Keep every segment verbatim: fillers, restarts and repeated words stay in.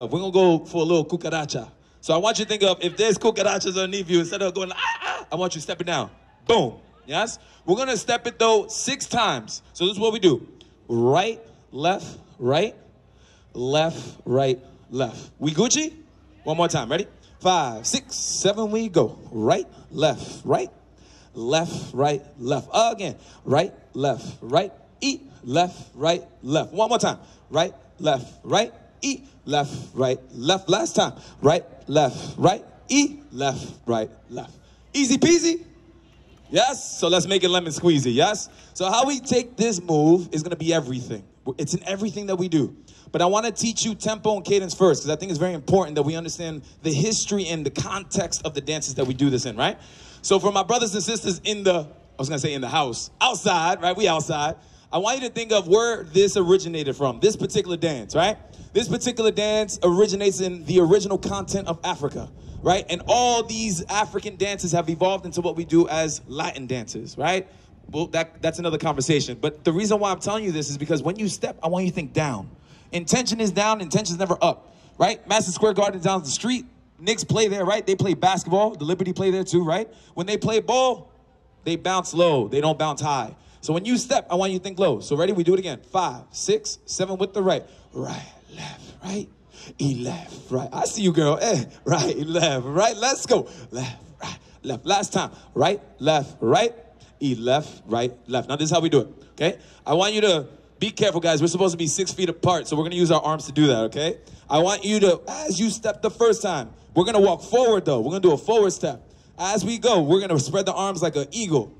We're going to go for a little cucaracha. So I want you to think of, if there's cucarachas underneath you, instead of going, ah, ah, I want you to step it down. Boom. Yes? We're going to step it, though, six times. So this is what we do. Right, left, right, left, right, left. We Gucci? One more time. Ready? Five, six, seven, we go. Right, left, right, left, right, left. Again. Right, left, right, E, left, right, left. One more time. Right, left, right, E, left, right, left. Last time. Right, left, right, E, left, right, left. Easy peasy. Yes? So let's make it lemon squeezy. Yes? So how we take this move is going to be everything. It's in everything that we do. But I want to teach you tempo and cadence first, because I think it's very important that we understand the history and the context of the dances that we do this in, right? So for my brothers and sisters in the, I was going to say in the house, outside, right? We outside. I want you to think of where this originated from, this particular dance, right? This particular dance originates in the original content of Africa, right? And all these African dances have evolved into what we do as Latin dances, right? Well, that, that's another conversation. But the reason why I'm telling you this is because when you step, I want you to think down. Intention is down, intention is never up, right? Madison Square Garden down the street. Knicks play there, right? They play basketball. The Liberty play there too, right? When they play ball, they bounce low. They don't bounce high. So when you step, I want you to think low. So ready? We do it again. Five, six, seven with the right. Right, left, right. E, left, right. I see you, girl. Eh, right, left, right. Let's go. Left, right, left. Last time. Right, left, right. E, left, right, left. Now this is how we do it, okay? I want you to be careful, guys. We're supposed to be six feet apart, so we're going to use our arms to do that, okay? I want you to, as you step the first time, we're going to walk forward, though. We're going to do a forward step. As we go, we're going to spread the arms like an eagle.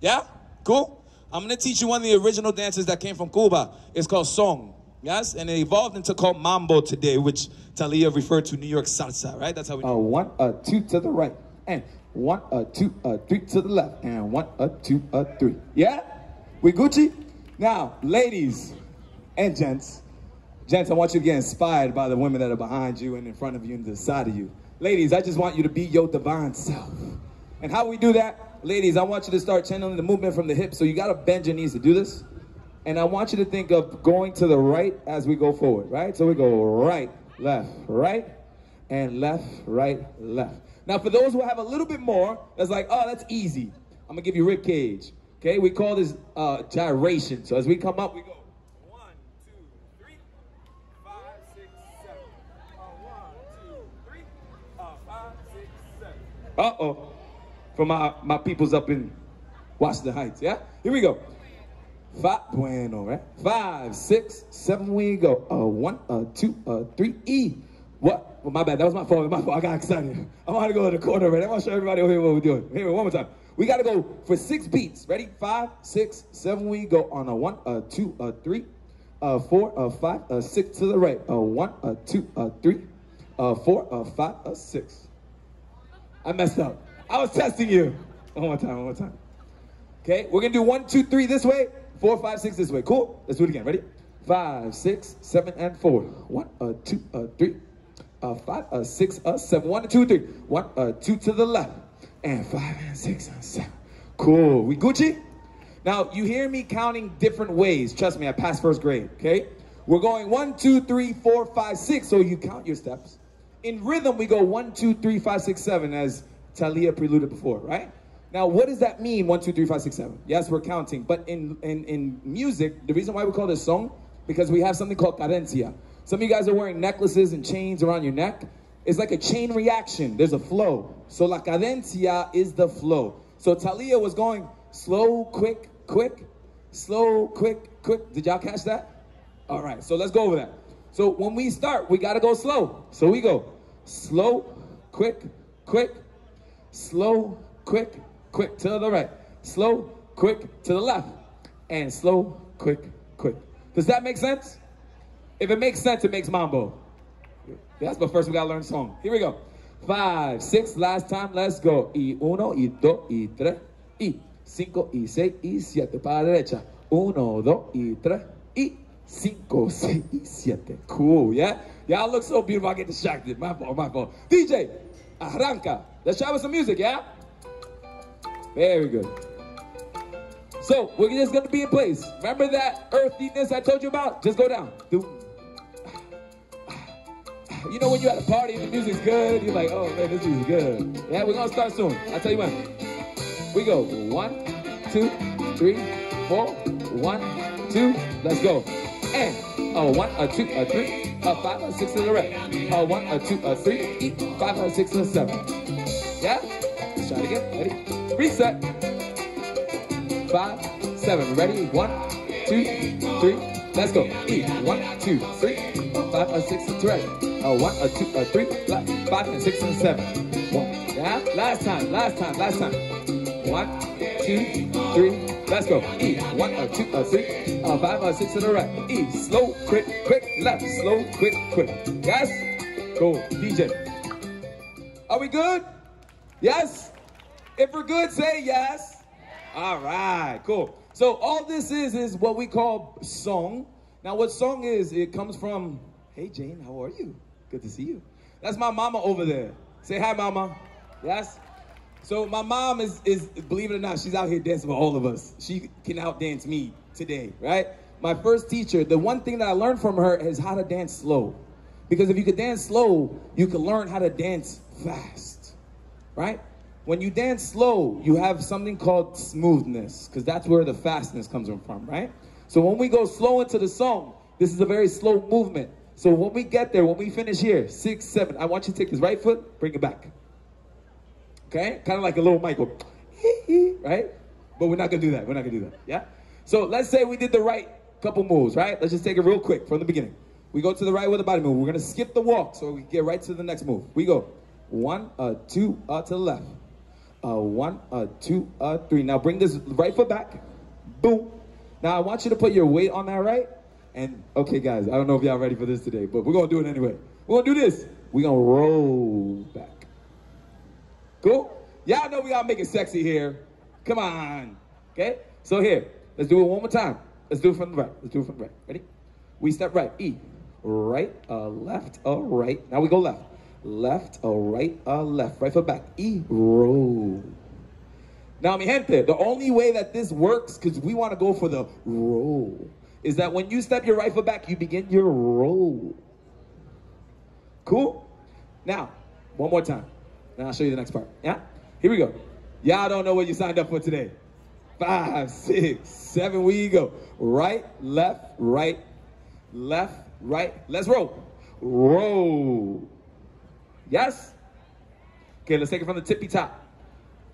Yeah? Cool? I'm going to teach you one of the original dances that came from Cuba. It's called song, yes? And it evolved into called mambo today, which Talia referred to New York salsa, right? That's how we do it. Uh, one, uh, two to the right, and one, uh, two, uh, three to the left, and one, uh, two, uh, three. Yeah? We Gucci? Now, ladies and gents, gents, I want you to get inspired by the women that are behind you and in front of you and to the side of you. Ladies, I just want you to be your divine self. And how we do that? Ladies, I want you to start channeling the movement from the hips, so you got to bend your knees to do this. And I want you to think of going to the right as we go forward, right? So we go right, left, right, and left, right, left. Now, for those who have a little bit more, that's like, oh, that's easy. I'm going to give you rib cage. Okay, we call this uh, gyration. So as we come up, we go one, two, three, five, six, seven. Uh, one, two, three, uh, five, six, seven. Uh-oh. For my, my peoples up in Washington Heights, yeah? Here we go. Five, bueno, right? Five, six, seven, we go. Uh, one, uh, two, uh, three, E. What? Well, my bad. That was my fault. My fault. I got excited. I'm going to go to the corner, right? I want to show everybody over here what we're doing. Here, one more time. We got to go for six beats. Ready? Five, six, seven. We go on a one, a two, a three, a four, a five, a six to the right. A one, a two, a three, a four, a five, a six. I messed up. I was testing you. One more time. One more time. Okay. We're going to do one, two, three this way. Four, five, six this way. Cool. Let's do it again. Ready? Five, six, seven, and four. One, a two, a three. Uh, five, uh, six, uh, seven. One, two, three. One, uh, two to the left. And five, and six, and seven. Cool. We Gucci? Now, you hear me counting different ways. Trust me, I passed first grade, okay? We're going one, two, three, four, five, six. So you count your steps. In rhythm, we go one, two, three, five, six, seven, as Talia preluded before, right? Now, what does that mean, one, two, three, five, six, seven? Yes, we're counting. But in, in, in music, the reason why we call this song, because we have something called cadencia. Some of you guys are wearing necklaces and chains around your neck. It's like a chain reaction. There's a flow. So la cadencia is the flow. So Talia was going slow, quick, quick, slow, quick, quick. Did y'all catch that? All right. So let's go over that. So when we start, we got to go slow. So we go slow, quick, quick, slow, quick, quick to the right, slow, quick to the left, and slow, quick, quick. Does that make sense? If it makes sense, it makes mambo. That's but first we gotta learn song. Here we go. Five, six, last time, let's go. Y uno, y dos, y tres, y cinco, y seis, y siete. Para derecha. Uno, dos, y tres, y cinco, seis, y siete. Cool, yeah? Y'all look so beautiful, I get distracted. My fault, my fault. D J, arranca. Let's try with some music, yeah? Very good. So we're just gonna be in place. Remember that earthiness I told you about? Just go down. You know when you're at a party and the music's good, you're like, oh man, this music's good. Yeah, we're gonna start soon. I'll tell you when. We go one, two, three, four, one, two, let's go. And a one, a two, a three, a five, a six, and a rep. A one, a two, a three, five, a six, and a seven. Yeah? Let's try it again. Ready? Reset. Five, seven. Ready? One, two, three. Let's go. E. One, two, three, five, a six, and three. A one, a two, a three, five, and six, and seven. One. Yeah? Last time, last time, last time. One, two, three. Let's go. E, one, a two, a three, a five, a six, and a right. E, slow, quick, quick, left, slow, quick, quick. Yes? Go, D J. Are we good? Yes? If we're good, say yes. All right, cool. So all this is is what we call song. Now what song is, it comes from, hey Jane, how are you? Good to see you. That's my mama over there. Say hi, mama. Yes? So my mom is, is, believe it or not, she's out here dancing with all of us. She can outdance me today, right? My first teacher, the one thing that I learned from her is how to dance slow. Because if you could dance slow, you could learn how to dance fast, right? When you dance slow, you have something called smoothness, because that's where the fastness comes from, right? So when we go slow into the song, this is a very slow movement. So when we get there, when we finish here, six, seven, I want you to take his right foot, bring it back. Okay, kind of like a little Michael, right? But we're not gonna do that, we're not gonna do that, yeah? So let's say we did the right couple moves, right? Let's just take it real quick from the beginning. We go to the right with a body move. We're gonna skip the walk so we get right to the next move. We go one, uh, two, uh, to the left. Uh, one, uh, two, uh, three. Now bring this right foot back, boom. Now I want you to put your weight on that right, and okay guys, I don't know if y'all ready for this today, but we're gonna do it anyway. We're gonna do this. We're gonna roll back. Cool? Y'all know we gotta make it sexy here. Come on. Okay? So here, let's do it one more time. Let's do it from the right. Let's do it from the right. Ready? We step right. E. Right, uh, left, uh, right. Now we go left. Left, uh, right, uh, left. Right foot back. E. Roll. Now, mi gente, the only way that this works, because we want to go for the roll, is that when you step your right foot back, you begin your roll. Cool? Now, one more time. And I'll show you the next part. Yeah? Here we go. Y'all don't know what you signed up for today. Five, six, seven, we go. Right, left, right, left, right. Let's roll. Roll. Yes? Okay, let's take it from the tippy top.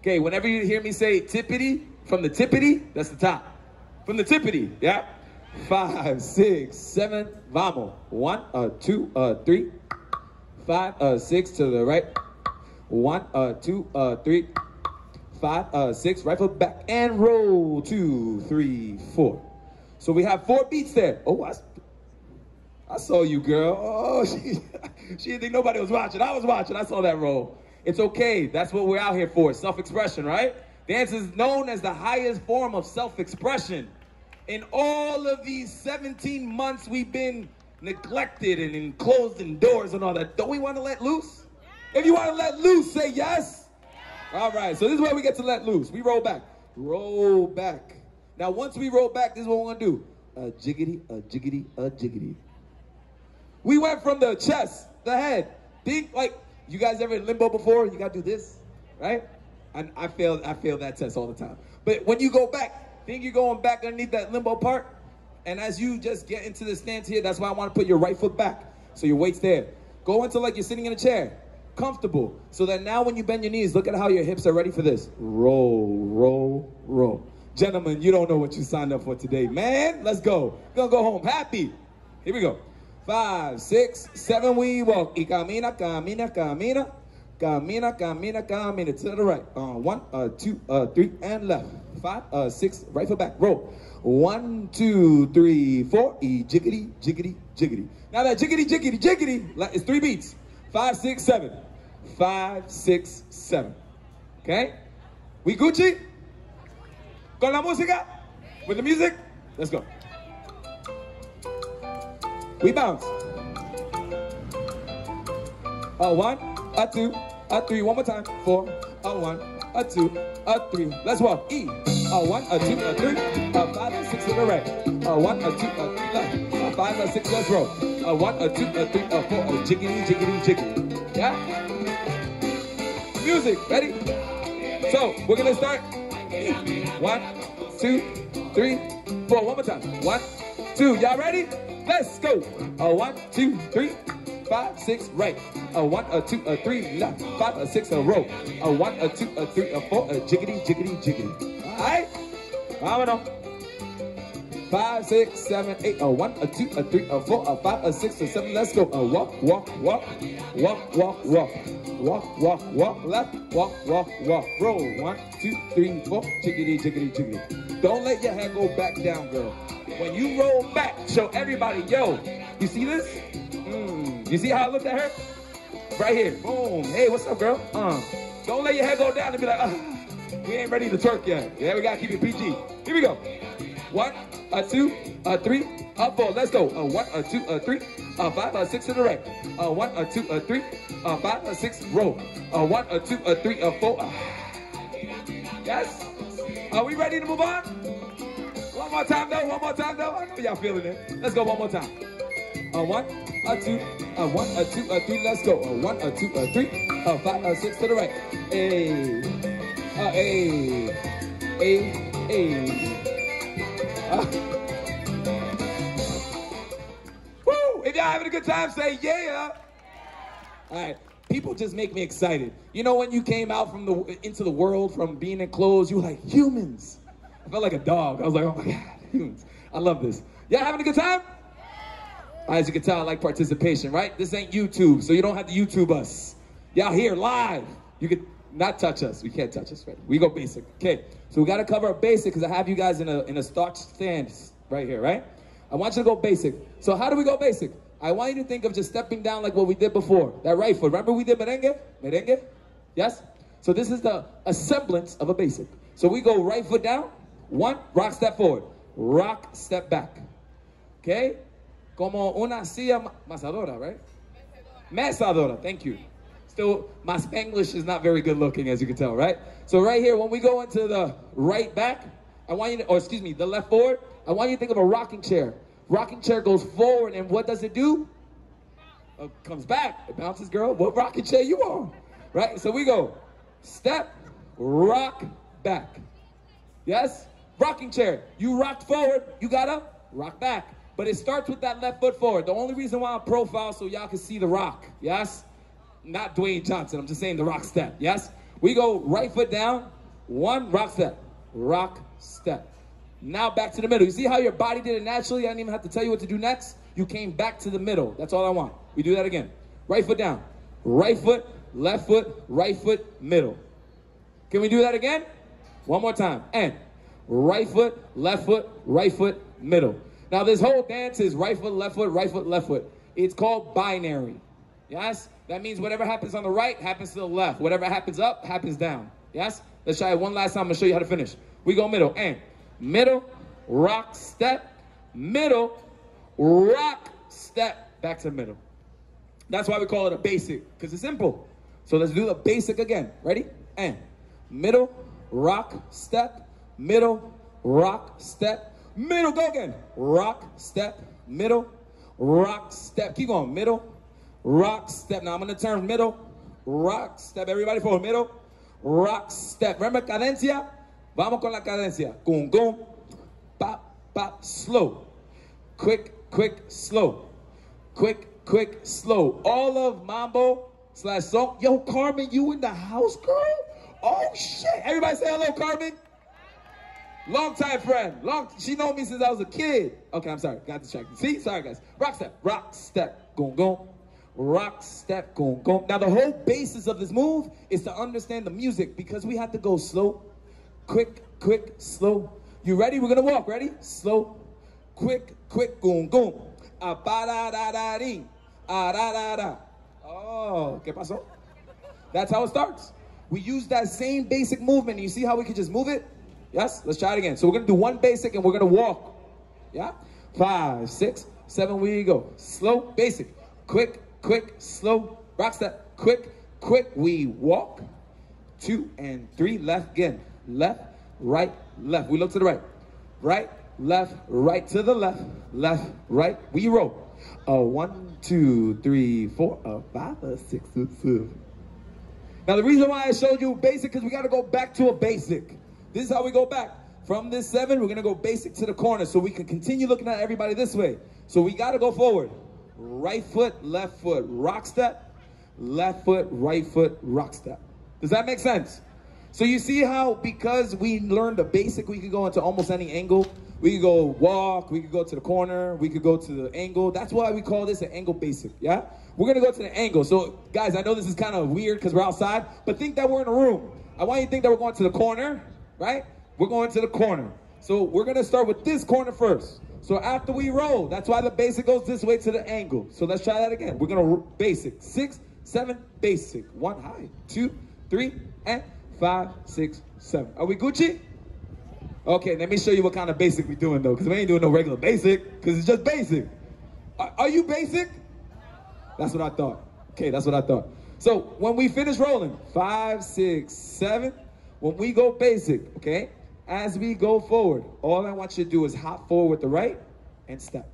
Okay, whenever you hear me say tippity, from the tippity, that's the top. From the tippity, yeah? Five, six, seven, vamos. One, uh, two, uh, three, five, uh, six, to the right. One, uh, two, uh, three, five, uh, six, right foot back, and roll, two, three, four. So we have four beats there. Oh, I, I saw you, girl. Oh, she, she didn't think nobody was watching. I was watching. I saw that roll. It's okay. That's what we're out here for, self-expression, right? Dance is known as the highest form of self-expression. In all of these seventeen months, we've been neglected and enclosed indoors and all that. Don't we want to let loose? If you want to let loose, say yes. Yeah. All right, so this is where we get to let loose. We roll back. Roll back. Now, once we roll back, this is what we're going to do. A jiggity, a jiggity, a jiggity. We went from the chest, the head. Think like, you guys ever in limbo before? You got to do this, right? And I failed, I failed that test all the time. But when you go back, think you're going back underneath that limbo part. And as you just get into the stance here, that's why I want to put your right foot back. So your weight's there. Go into like you're sitting in a chair. Comfortable, so that now when you bend your knees, look at how your hips are ready for this. Roll, roll, roll. Gentlemen, you don't know what you signed up for today, man. Let's go. We're gonna go home happy. Here we go. Five, six, seven, we walk. Y camina, camina, camina. Camina, camina, camina. To the right. Uh, one, uh, two, uh, three, and left. Five, uh, six, right foot back. Roll. One, two, three, four. E jiggity, jiggity, jiggity. Now that jiggity, jiggity, jiggity is three beats. Five, six, seven. Five, six, seven. Okay? We Gucci? Con la música? With the music? Let's go. We bounce. A one, a two, a three. One more time. Four, a one, a two, a three. Let's walk. E. a one, a two, a three, a five, a six in a red, a one, a two, a three, left, a five, a six, let's roll, a one, a two, a three, a four, a jiggity, jiggity, jiggity, yeah? Music, ready? So, we're gonna start, one, two, three, four, one more time, one, two, y'all ready? Let's go, a one, two, three, five, six, right. A one, a two, a three, left, five, a six, a row. A one, a two, a three, a four, a jiggity, jiggity, jiggity. All right? Vámonos. Five, six, seven, eight. A one, a two, a three, a four, a five, a six, a seven. Let's go. A walk, walk, walk. Walk, walk, walk. Walk, walk, walk. Left, walk, walk, walk. Roll. One, two, three, four. Jiggity, jiggity, jiggity. Don't let your hand go back down, girl. When you roll back, show everybody, yo, you see this? Mm. You see how I looked at her? Right here, boom. Hey, what's up, girl? Uh, don't let your head go down and be like, uh, we ain't ready to twerk yet. Yeah, we gotta keep it P G. Here we go. One, a two, a three, a four. Let's go. A one, a two, a three, a five, a six in the rack. A one, a two, a three, a five, a six, roll. A one, a two, a three, a four. Uh, yes. Are we ready to move on? One more time though. One more time though. I know y'all feeling it. Let's go one more time. A one, a two, a one, a two, a three, let's go. A one, a two, a three, a five, a six to the right. Ayy, ayy, ayy, ayy. Woo! If y'all having a good time, say yeah. All right, people just make me excited. You know when you came out from the into the world from being enclosed, you were like, humans. I felt like a dog. I was like, oh my God, humans. I love this. Y'all having a good time? As you can tell, I like participation, right? This ain't YouTube, so you don't have to YouTube us. Y'all here live. You can not touch us. We can't touch us, right? We go basic. Okay, so we got to cover basic because I have you guys in a, in a starch stance right here, right? I want you to go basic. So how do we go basic? I want you to think of just stepping down like what we did before. That right foot. Remember we did merengue? Merengue? Yes? So this is the a semblance of a basic. So we go right foot down. One, rock step forward. Rock step back. Okay? Como una silla masadora, right? Masadora, thank you. Still, my Spanglish is not very good looking, as you can tell, right? So right here, when we go into the right back, I want you to, or excuse me, the left forward, I want you to think of a rocking chair. Rocking chair goes forward, and what does it do? It comes back. It bounces, girl. What rocking chair you on? Right? So we go step, rock, back. Yes? Rocking chair. You rocked forward, you gotta rock back. But it starts with that left foot forward. The only reason why I'm profile so y'all can see the rock, yes? Not Dwayne Johnson, I'm just saying the rock step, yes? We go right foot down, one, rock step, rock step. Now back to the middle. You see how your body did it naturally? I didn't even have to tell you what to do next. You came back to the middle, that's all I want. We do that again. Right foot down, right foot, left foot, right foot, middle. Can we do that again? One more time, and right foot, left foot, right foot, middle. Now, this whole dance is right foot, left foot, right foot, left foot. It's called binary, yes? That means whatever happens on the right happens to the left. Whatever happens up happens down, yes? Let's try it one last time. I'm going to show you how to finish. We go middle, and middle, rock, step, middle, rock, step, back to middle. That's why we call it a basic, because it's simple. So let's do the basic again. Ready? And middle, rock, step, middle, rock, step, middle, go again. Rock, step, middle, rock, step. Keep going, middle, rock, step. Now I'm gonna turn middle, rock, step. Everybody forward, middle, rock, step. Remember cadencia? Vamos con la cadencia. Gung, gung, pop, pop, slow. Quick, quick, slow. Quick, quick, slow. All of mambo slash song. Yo, Carmen, you in the house, girl? Oh, shit. Everybody say hello, Carmen. Long time friend. Long, she known me since I was a kid. Okay, I'm sorry. Got distracted. See? Sorry, guys. Rock step. Rock step. Gong gong. Rock step. Gong gong. Now, the whole basis of this move is to understand the music because we have to go slow, quick, quick, slow. You ready? We're going to walk. Ready? Slow, quick, quick, gong gong. A ba da da da ding. A da da da. Oh, ¿qué pasó? That's how it starts. We use that same basic movement. You see how we can just move it? Yes? Let's try it again. So we're going to do one basic and we're going to walk. Yeah? Five, six, seven, we go. Slow, basic. Quick, quick, slow. Rock step. Quick, quick, we walk. Two and three. Left again. Left, right, left. We look to the right. Right, left, right to the left. Left, right. We roll. A one, two, three, four, a five, a six, a seven. Now, the reason why I showed you basic is we got to go back to a basic. This is how we go back. From this seven, we're going to go basic to the corner so we can continue looking at everybody this way. So we got to go forward. Right foot, left foot, rock step. Left foot, right foot, rock step. Does that make sense? So you see how because we learned the basic, we could go into almost any angle. We could go walk, we could go to the corner, we could go to the angle. That's why we call this an angle basic, yeah? We're gonna go to the angle. So guys, I know this is kind of weird because we're outside, but think that we're in a room. I want you to think that we're going to the corner, right? We're going to the corner. So we're gonna start with this corner first. So after we roll, that's why the basic goes this way to the angle. So let's try that again. We're gonna basic, six, seven, basic. One, high, two, three, and five, six, seven. Are we Gucci? Okay, let me show you what kind of basic we're doing, though, because we ain't doing no regular basic, because it's just basic. Are, are you basic? That's what I thought. Okay, that's what I thought. So when we finish rolling, five, six, seven, when we go basic, okay, as we go forward, all I want you to do is hop forward with the right and step.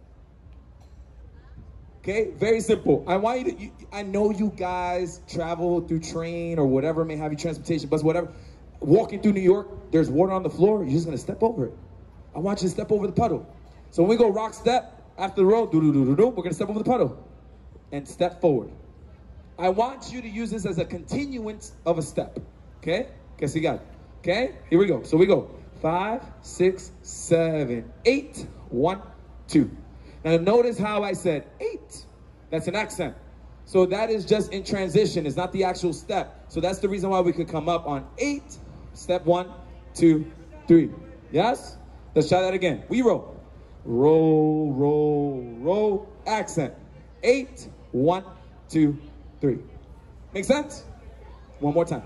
Okay, very simple. I want you to, you, I know you guys travel through train or whatever, may have your transportation, bus, whatever. Walking through New York, there's water on the floor. You're just going to step over it. I want you to step over the puddle. So when we go rock step after the roll, do-do-do-do-do, we're going to step over the puddle and step forward. I want you to use this as a continuance of a step. Okay? Guess you got it. Okay? Here we go. So we go. Five, six, seven, eight, one, two. Now notice how I said eight. That's an accent. So that is just in transition. It's not the actual step. So that's the reason why we could come up on eight. Step one, two, three. Yes? Let's try that again. We roll. Roll, roll, roll. Accent. Eight, one, two, three. Make sense? One more time.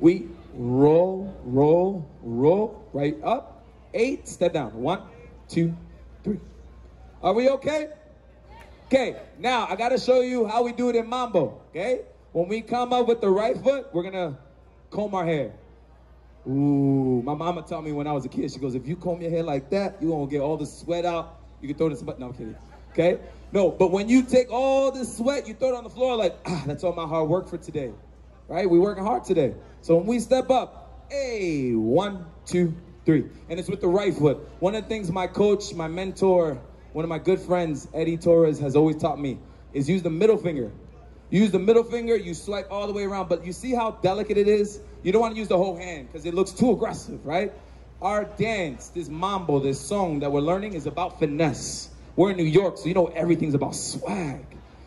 We roll, roll, roll. Right up. Eight. Step down. One, two, three. Are we okay? Okay. Now, I got to show you how we do it in mambo. Okay? When we come up with the right foot, we're going to comb our hair. Ooh, my mama told me when I was a kid, she goes, if you comb your hair like that, you're going to get all the sweat out. You can throw this, but no, I'm kidding. Okay? No, but when you take all this sweat, you throw it on the floor like, ah, that's all my hard work for today. Right? We're working hard today. So when we step up, hey, one, two, three. And it's with the right foot. One of the things my coach, my mentor, one of my good friends, Eddie Torres, has always taught me is use the middle finger. Use the middle finger, you swipe all the way around, but you see how delicate it is? You don't want to use the whole hand because it looks too aggressive, right? Our dance, this mambo, this song that we're learning is about finesse. We're in New York, so you know everything's about swag.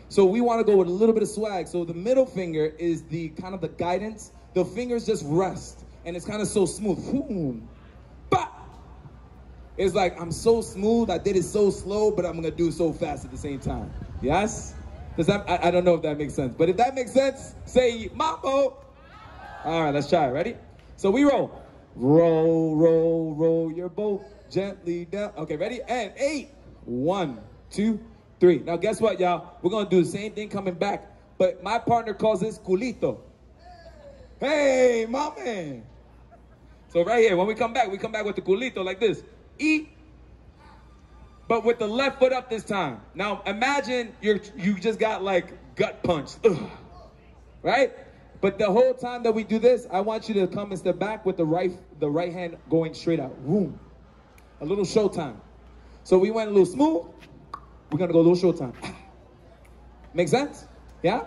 So we want to go with a little bit of swag. So the middle finger is the kind of the guidance. The fingers just rest, and it's kind of so smooth. Boom. Bah! It's like, I'm so smooth, I did it so slow, but I'm going to do so fast at the same time. Yes? Does that, I, I don't know if that makes sense, but if that makes sense, say mambo. All right, let's try it. Ready? So we roll. Roll, roll, roll your boat gently down. Okay, ready? And eight. One, two, three. Now, guess what, y'all? We're going to do the same thing coming back, but my partner calls this culito. Hey, my man. So right here, when we come back, we come back with the culito like this. Eat. But with the left foot up this time. Now imagine you're you just got like gut punched. Ugh. Right? But the whole time that we do this, I want you to come and step back with the right the right hand going straight out. Boom. A little showtime. So we went a little smooth. We're gonna go a little showtime. Make sense? Yeah?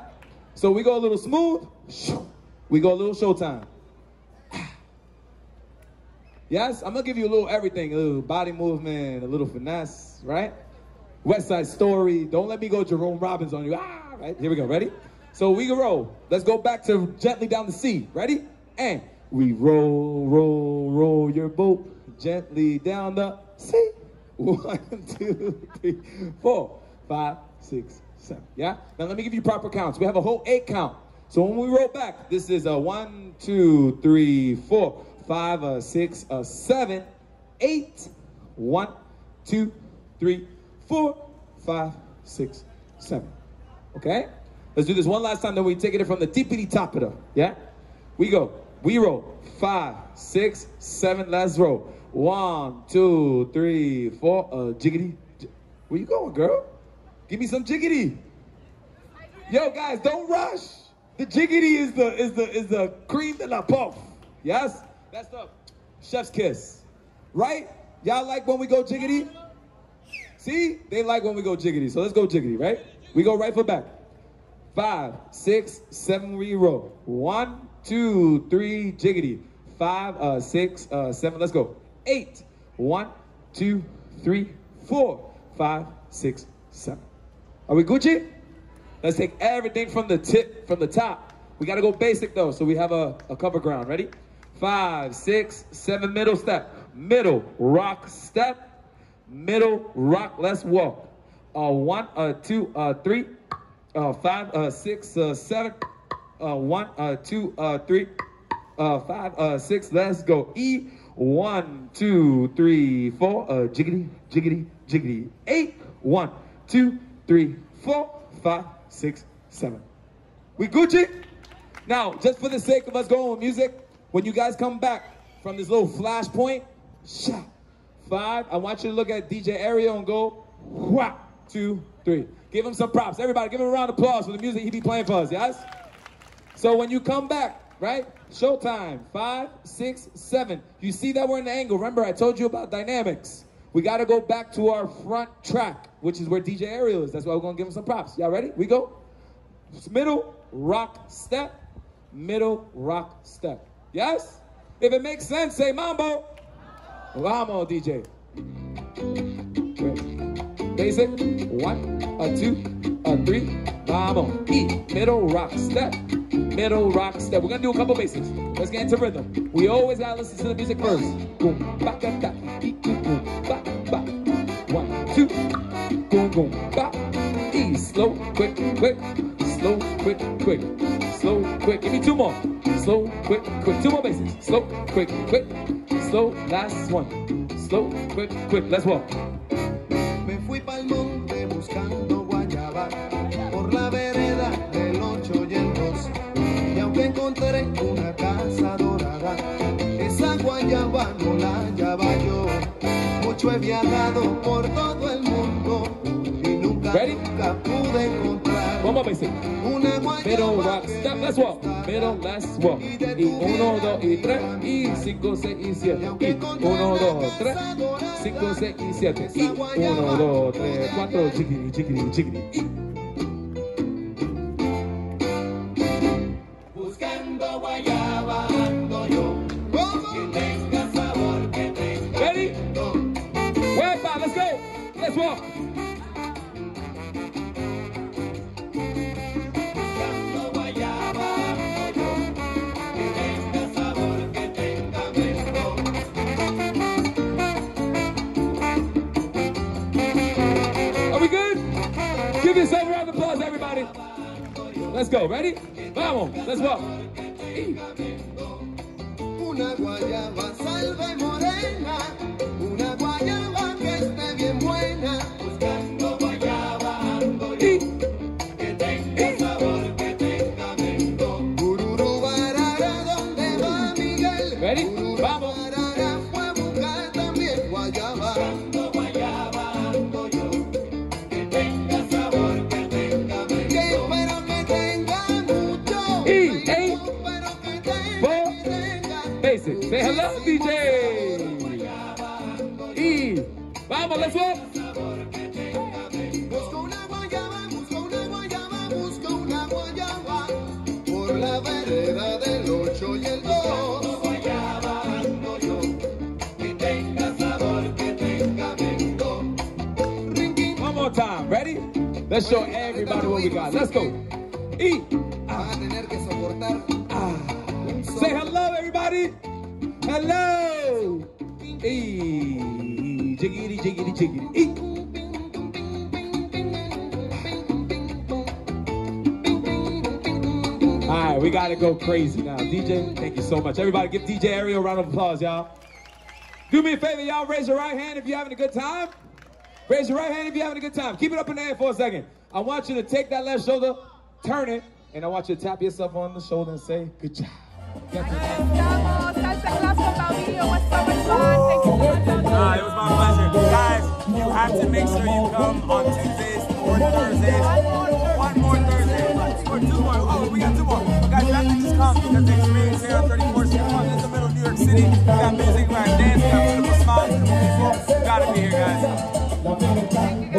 So we go a little smooth. We go a little showtime. Yes, I'm gonna give you a little everything, a little body movement, a little finesse, right? West Side Story. Don't let me go Jerome Robbins on you. Ah, right? Here we go. Ready? So we can roll. Let's go back to gently down the sea. Ready? And we roll, roll, roll your boat gently down the sea. One, two, three, four, five, six, seven. Yeah? Now let me give you proper counts. We have a whole eight count. So when we roll back, this is a one, two, three, four. Five, a six, a seven, eight, one, two, three, four, five, six, seven. Okay? Let's do this one last time, then we take it from the tippity-toppity. Yeah? We go. We roll five, six, seven. Let's roll. One, two, three, four. Uh, jiggity. Where you going, girl? Give me some jiggity. Yo, guys, don't rush. The jiggity is the is the is the cream de la puff. Yes, that's the chef's kiss, right? Y'all like when we go jiggity? See, they like when we go jiggity. So let's go jiggity, right? We go right foot back. Five, six, seven. We roll. One, two, three. Jiggity. Five, uh, six, uh, seven. Let's go. Eight. One, two, three, four, five, six, seven. Are we Gucci? Let's take everything from the tip, from the top. We gotta go basic though, so we have a, a cover ground. Ready? Five, six, seven. Middle step. Middle rock step. Middle rock. Let's walk. Uh, one, uh, two, uh, three, uh, five, uh, six, uh, seven. Uh, one, uh, two, uh, three, uh, five, uh, six. Let's go. E. One, two, three, four. Uh, jiggity, jiggity, jiggity. Eight. One, two, three, four, five, six, seven. We Gucci? Now, just for the sake of us going with music, when you guys come back from this little flash point, shot, five. I want you to look at D J Ariel and go, wha, two, three. Give him some props. Everybody, give him a round of applause for the music he be playing for us, yes? So when you come back, right, showtime, five, six, seven. You see that we're in the angle. Remember, I told you about dynamics. We got to go back to our front track, which is where D J Ariel is. That's why we're going to give him some props. Y'all ready? We go. Middle, rock, step. Middle, rock, step. Yes? If it makes sense, say mambo. Mambo, D J. Great. Basic. One, a two, a three. Mambo. E. Middle, rock, step. Middle, rock, step. We're going to do a couple basics. Let's get into rhythm. We always got to listen to the music first. Boom, back, back, back. Bop, bop. One, two, go, go, bop. E, slow, quick, quick, slow, quick, quick, slow, quick. Give me two more. Slow, quick, quick. Two more bases. Slow, quick, quick, slow. Last one. Slow, quick, quick. Let's walk. Me fui pa'l monte buscando guayaba por la vereda del ocho y el dos y aunque encontré una casa dorada esa guayaba no la hallaba yo. He viajado por todo el mundo y nunca, nunca pude encontrar una guayaba que me y uno, dos, y tres, y cinco, seis, y siete. Y uno, dos, tres, cinco, seis, y siete. Y uno, dos, tres, cuatro, chiquiri, chiquiri, chiquiri. Buscando guayaba ando yo. Let's go. Let's walk. Buscando guayaba, que tenga sabor, que tenga fresco. Are we good? Give yourself a round of applause, everybody. Let's go. Ready? Vamos. Let's walk. Una guayaba salva y morena. Una guayaba. Buscando guayaba ando yo, que tenga sabor, que tenga mento. Bururu barara, ¿dónde va Miguel? Ready? Vamos. Barara fue a buscar también guayaba. Buscando guayaba ando yo, que tenga sabor, que tenga mento. Que espero que tenga mucho. Y hey, pero que tenga, que tenga. Basic. Say hello, D J. Vamos, let's walk. Busco una guayaba, busco una guayaba, busco una guayaba. Por la vereda del ocho y el dos. Buscando guayaba ando yo, que tenga sabor, que tenga mento. One more time, ready? Let's show everybody what we got. Let's go. Y vas a tener que soportar. Say hello, everybody. Hello. Y jiggity, jiggity, jiggity. Eat. All right, we got to go crazy now. D J, thank you so much. Everybody give D J Ariel a round of applause, y'all. Do me a favor, y'all. Raise your right hand if you're having a good time. Raise your right hand if you're having a good time. Keep it up in the air for a second. I want you to take that left shoulder, turn it, and I want you to tap yourself on the shoulder and say, good job. Yes, Estamos, Salsa Club con Baudilio. What's going on? Thank you for coming. It was my pleasure. Guys, you have to make sure you come on Tuesdays or Thursdays. One more Thursday. Or two more. Oh, we got two more. Guys, you have to just come because the experience here on thirty-fourth street. Come in the middle of New York City. We got music, we got dance, we got beautiful smiles, beautiful people. You gotta be here, guys. Thank you, guys.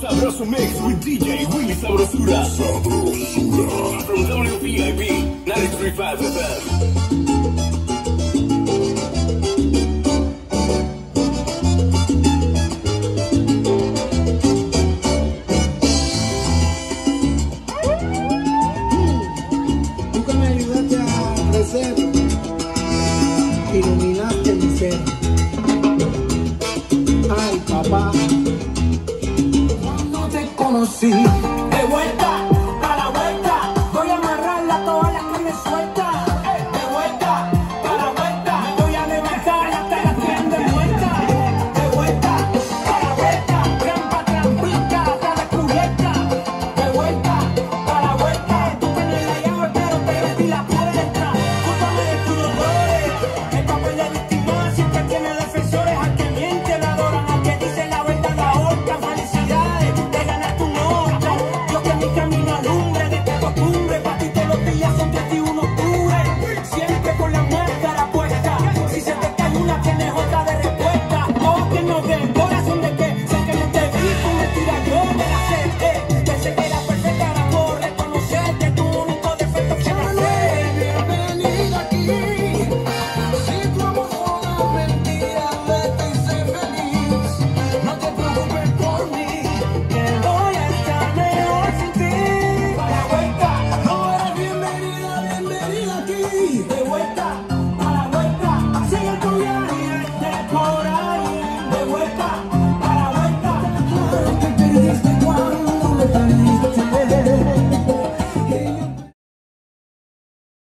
Sabroso mix with D J Willy Sabrosura. Sabrosura. From W P I B ninety-three point five F M. See you.